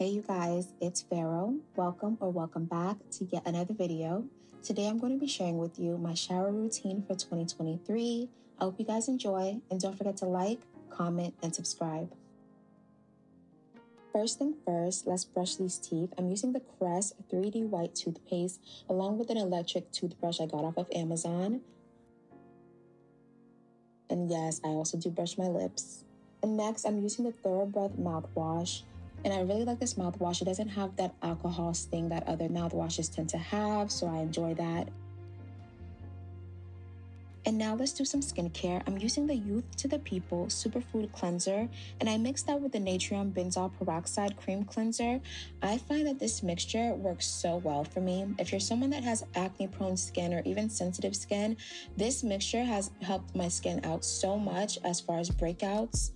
Hey you guys, it's Pharaoh. Welcome or welcome back to yet another video. Today I'm going to be sharing with you my shower routine for 2023. I hope you guys enjoy and don't forget to like, comment, and subscribe. First thing first, let's brush these teeth. I'm using the Crest 3D White toothpaste along with an electric toothbrush I got off of Amazon. And yes, I also do brush my lips. And next, I'm using the TheraBreath mouthwash. And I really like this mouthwash. It doesn't have that alcohol sting that other mouthwashes tend to have, so I enjoy that. And now let's do some skincare. I'm using the Youth to the People Superfood Cleanser, and I mix that with the Natrium Benzoyl Peroxide Cream Cleanser. I find that this mixture works so well for me. If you're someone that has acne-prone skin or even sensitive skin, this mixture has helped my skin out so much as far as breakouts.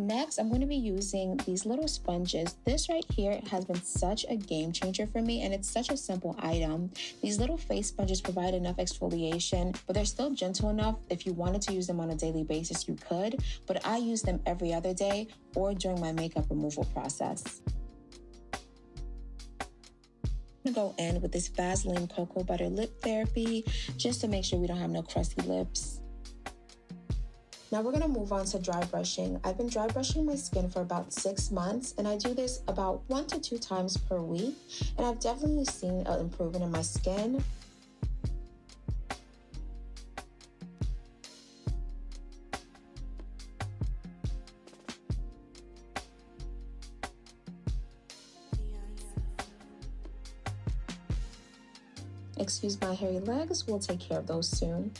Next, I'm going to be using these little sponges. This right here has been such a game changer for me, and it's such a simple item. These little face sponges provide enough exfoliation, but they're still gentle enough. If you wanted to use them on a daily basis, you could, but I use them every other day or during my makeup removal process. I'm going to go in with this Vaseline Cocoa Butter Lip Therapy just to make sure we don't have no crusty lips. Now we're gonna move on to dry brushing. I've been dry brushing my skin for about 6 months, and I do this about 1 to 2 times per week. And I've definitely seen an improvement in my skin. Excuse my hairy legs, we'll take care of those soon.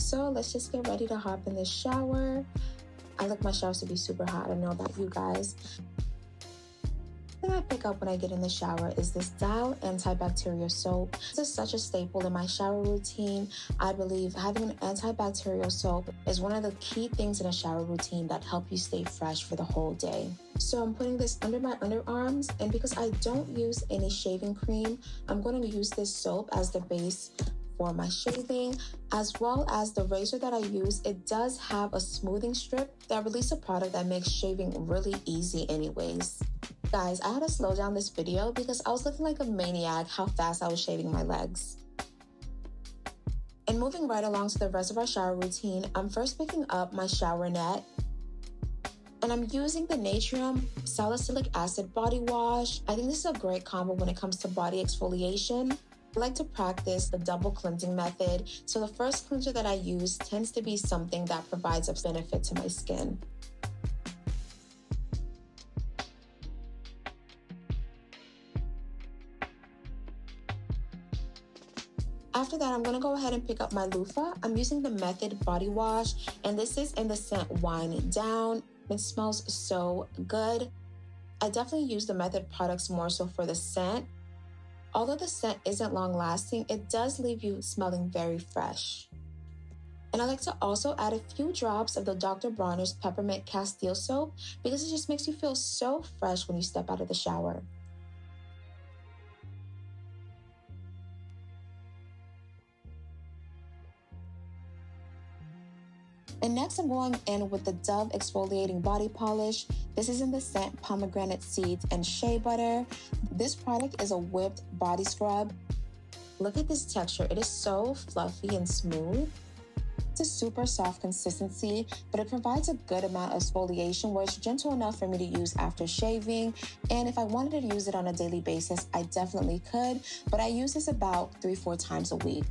So let's just get ready to hop in the shower. I like my showers to be super hot. I don't know about you guys. The thing I pick up when I get in the shower is this Dial antibacterial soap. This is such a staple in my shower routine. I believe having an antibacterial soap is one of the key things in a shower routine that help you stay fresh for the whole day. So I'm putting this under my underarms, and because I don't use any shaving cream, I'm going to use this soap as the base for my shaving, as well as the razor that I use. It does have a smoothing strip that releases a product that makes shaving really easy anyways. Guys, I had to slow down this video because I was looking like a maniac how fast I was shaving my legs. And moving right along to the rest of our shower routine, I'm first picking up my shower net. And I'm using the Natrium Salicylic Acid Body Wash. I think this is a great combo when it comes to body exfoliation. I like to practice the double cleansing method, so the first cleanser that I use tends to be something that provides a benefit to my skin. After that, I'm going to go ahead and pick up my loofah. I'm using the Method body wash, and this is in the scent Wind Down. It smells so good. I definitely use the Method products more so for the scent. Although the scent isn't long-lasting, it does leave you smelling very fresh. And I like to also add a few drops of the Dr. Bronner's Peppermint Castile Soap because it just makes you feel so fresh when you step out of the shower. And next, I'm going in with the Dove Exfoliating Body Polish. This is in the scent Pomegranate Seeds and Shea Butter. This product is a whipped body scrub. Look at this texture. It is so fluffy and smooth. It's a super soft consistency, but it provides a good amount of exfoliation where it's gentle enough for me to use after shaving. And if I wanted to use it on a daily basis, I definitely could, but I use this about 3 or 4 times a week.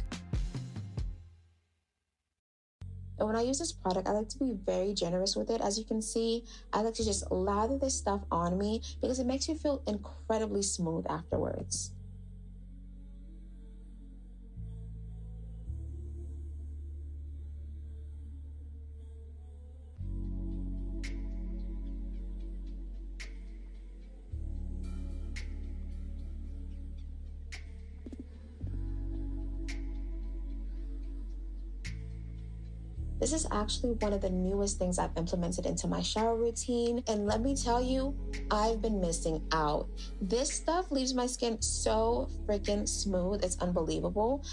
And when I use this product, I like to be very generous with it. As you can see, I like to just lather this stuff on me because it makes you feel incredibly smooth afterwards. This is actually one of the newest things I've implemented into my shower routine, and let me tell you, I've been missing out. This stuff leaves my skin so freaking smooth, it's unbelievable.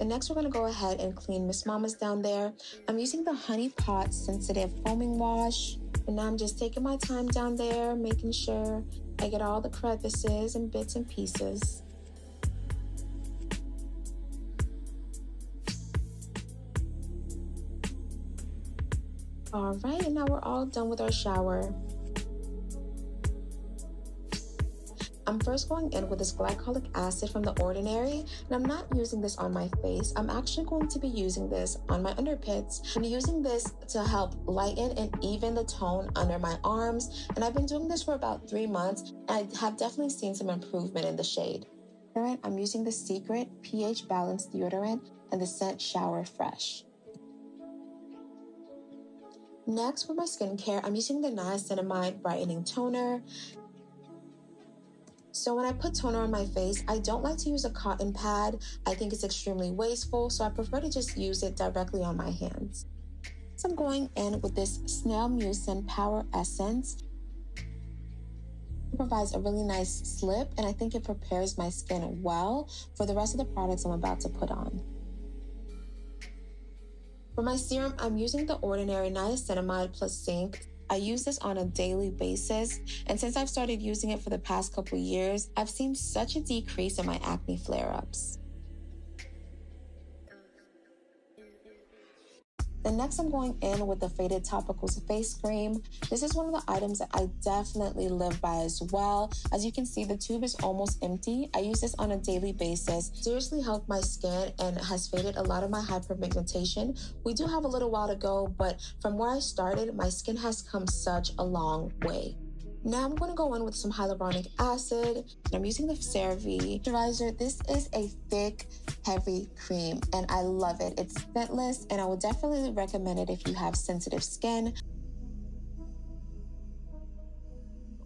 And next we're going to go ahead and clean Miss Mama's down there. I'm using the Honey Pot Sensitive Foaming Wash. And now I'm just taking my time down there, making sure I get all the crevices and bits and pieces. All right, and now we're all done with our shower. I'm first going in with this glycolic acid from The Ordinary, and I'm not using this on my face. I'm actually going to be using this on my underpits. I'm using this to help lighten and even the tone under my arms, and I've been doing this for about 3 months, and I have definitely seen some improvement in the shade. All right, I'm using the Secret pH Balanced Deodorant and the scent Shower Fresh. Next, for my skincare, I'm using the Niacinamide Brightening Toner. So when I put toner on my face, I don't like to use a cotton pad. I think it's extremely wasteful, so I prefer to just use it directly on my hands. So I'm going in with this Snail Mucin Power Essence. It provides a really nice slip, and I think it prepares my skin well for the rest of the products I'm about to put on. For my serum, I'm using The Ordinary Niacinamide Plus Zinc. I use this on a daily basis, and since I've started using it for the past couple years, I've seen such a decrease in my acne flare-ups. And next, I'm going in with the Faded Topicals Face Cream. This is one of the items that I definitely live by as well. As you can see, the tube is almost empty. I use this on a daily basis. Seriously helped my skin and has faded a lot of my hyperpigmentation. We do have a little while to go, but from where I started, my skin has come such a long way. Now I'm going to go in with some hyaluronic acid. I'm using the CeraVe moisturizer. This is a thick, heavy cream, and I love it. It's scentless, and I would definitely recommend it if you have sensitive skin.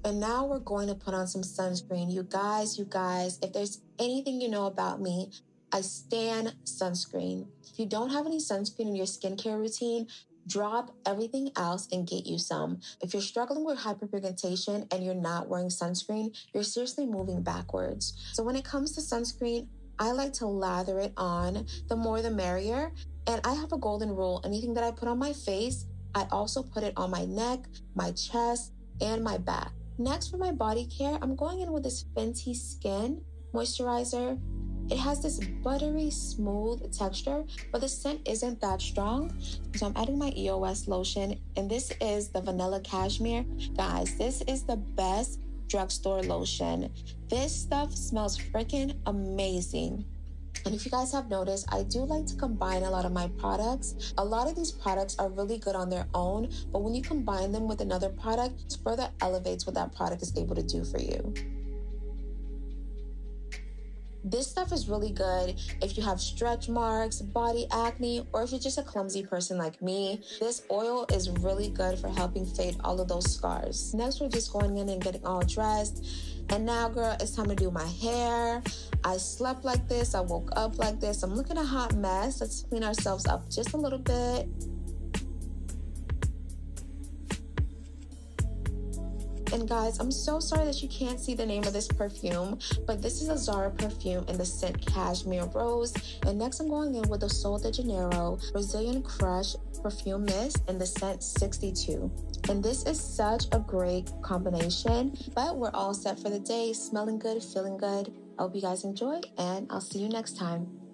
And now we're going to put on some sunscreen. You guys, if there's anything you know about me, I stan sunscreen. If you don't have any sunscreen in your skincare routine, drop everything else and get you some. If you're struggling with hyperpigmentation and you're not wearing sunscreen, you're seriously moving backwards. So when it comes to sunscreen, I like to lather it on. The more the merrier. And I have a golden rule. Anything that I put on my face, I also put it on my neck, my chest, and my back. Next, for my body care, I'm going in with this Fenty Skin Moisturizer. It has this buttery, smooth texture, but the scent isn't that strong. So I'm adding my EOS lotion, and this is the Vanilla Cashmere. Guys, this is the best drugstore lotion. This stuff smells freaking amazing. And if you guys have noticed, I do like to combine a lot of my products. A lot of these products are really good on their own, but when you combine them with another product, it further elevates what that product is able to do for you. This stuff is really good if you have stretch marks, body acne, or if you're just a clumsy person like me. This oil is really good for helping fade all of those scars. Next, we're just going in and getting all dressed. And now, girl, it's time to do my hair. I slept like this. I woke up like this. I'm looking a hot mess. Let's clean ourselves up just a little bit. And guys, I'm so sorry that you can't see the name of this perfume, but this is a Zara perfume in the scent Cashmere Rose. And next, I'm going in with the Sol de Janeiro Brazilian Crush Perfume Mist in the scent 62. And this is such a great combination, but we're all set for the day, smelling good, feeling good. I hope you guys enjoyed, and I'll see you next time.